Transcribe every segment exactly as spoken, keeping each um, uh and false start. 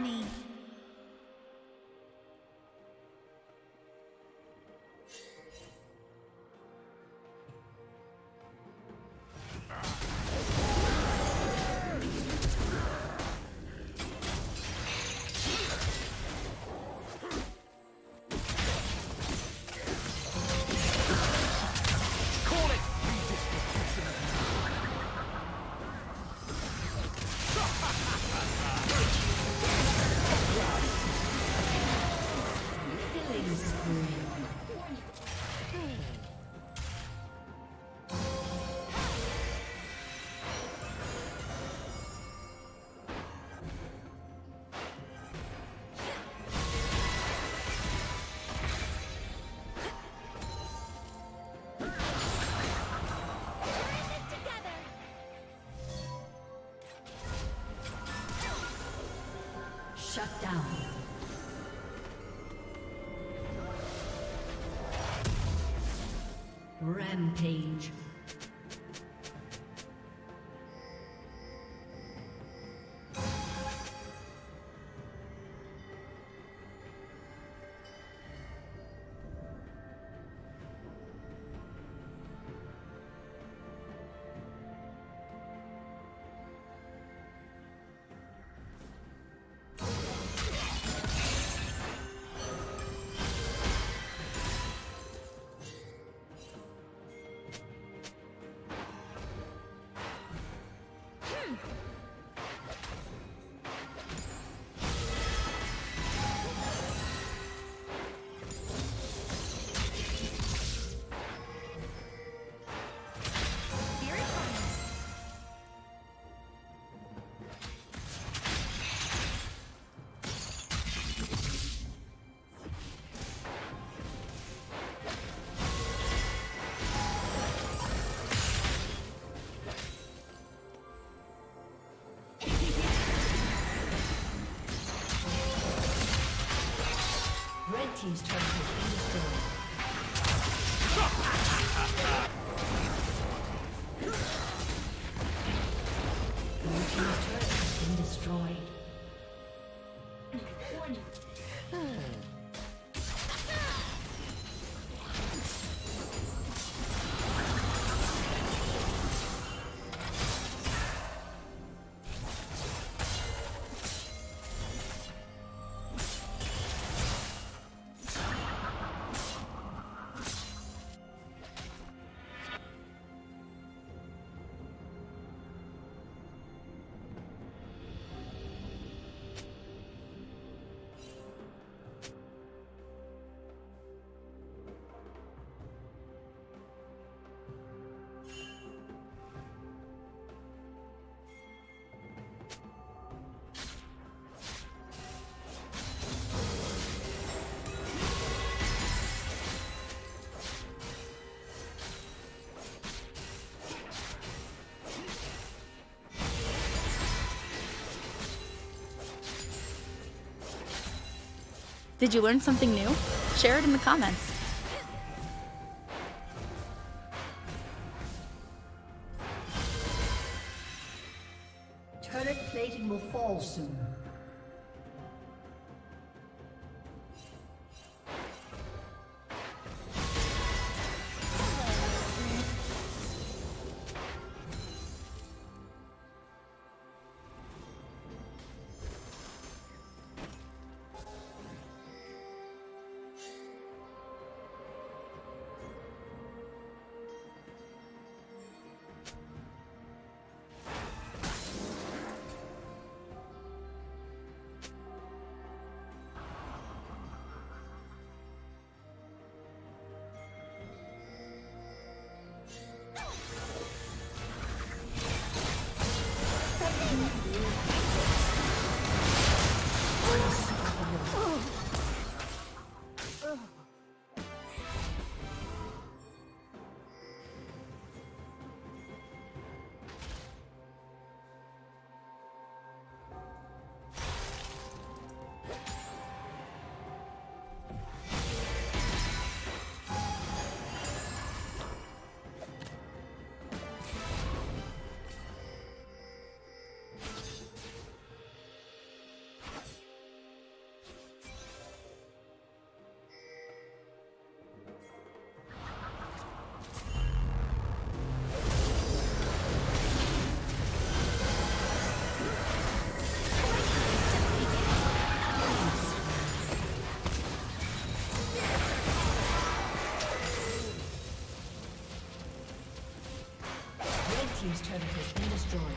with me. Shut down. Rampage. He's trying to Did you learn something new? Share it in the comments. Turret plating will fall soon. been destroyed.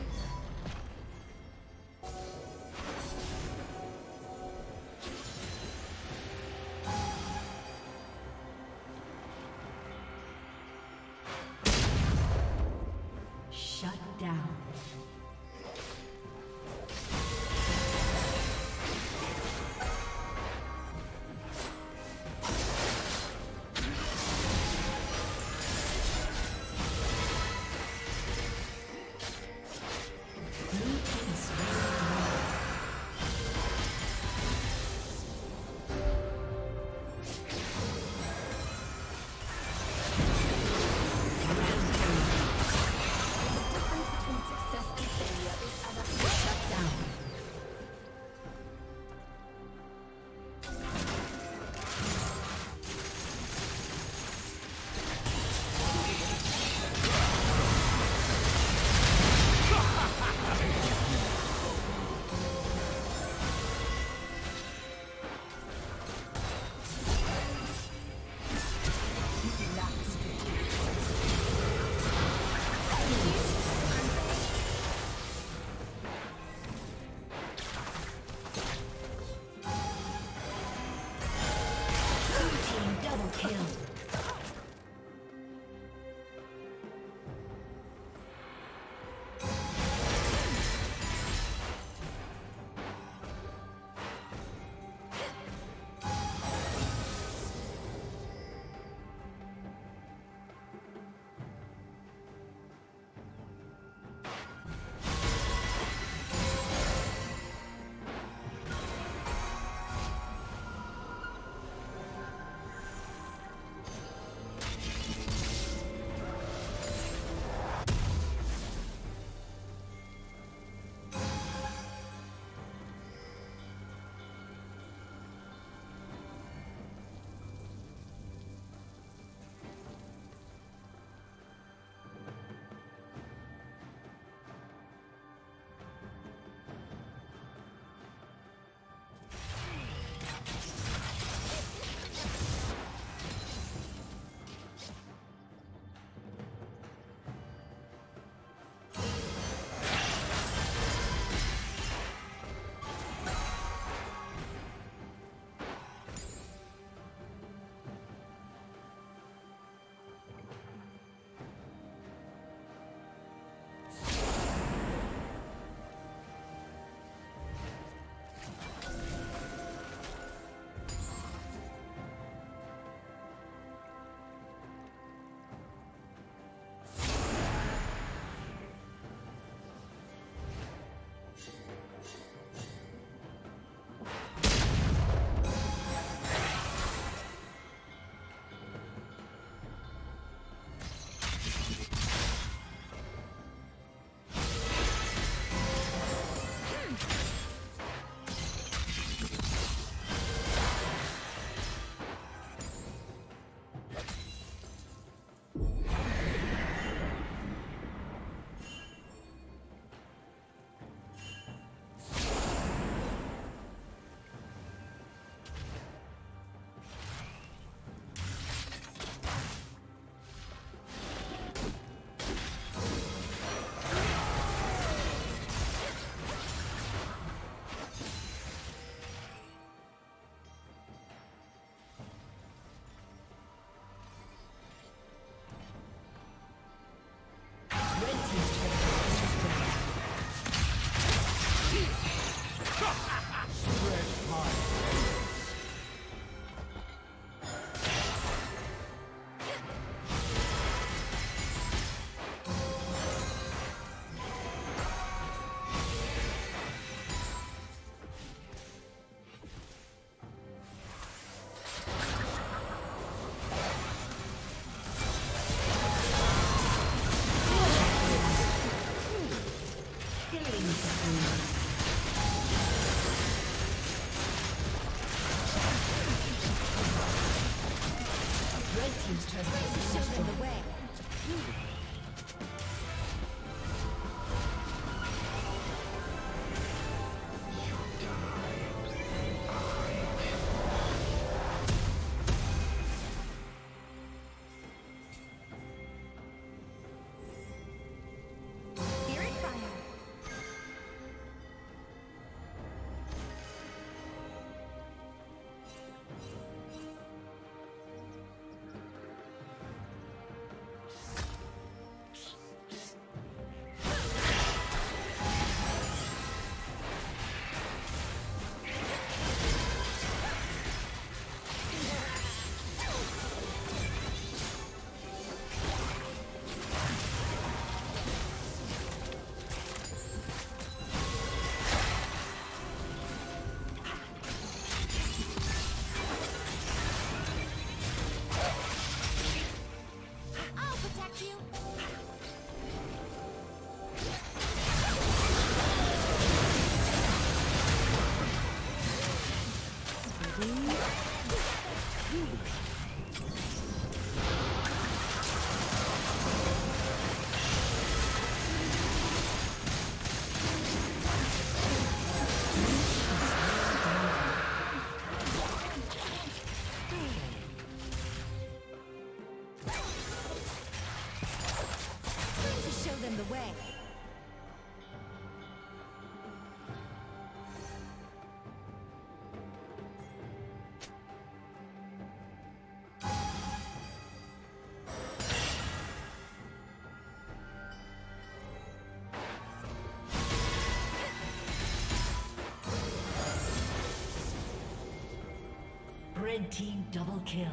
Red team double kill.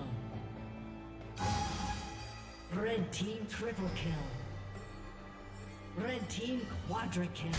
Red team triple kill. Red team quadra kill.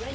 Red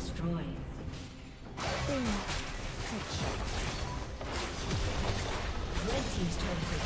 Destroyed.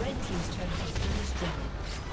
Red team's turret has been destroyed.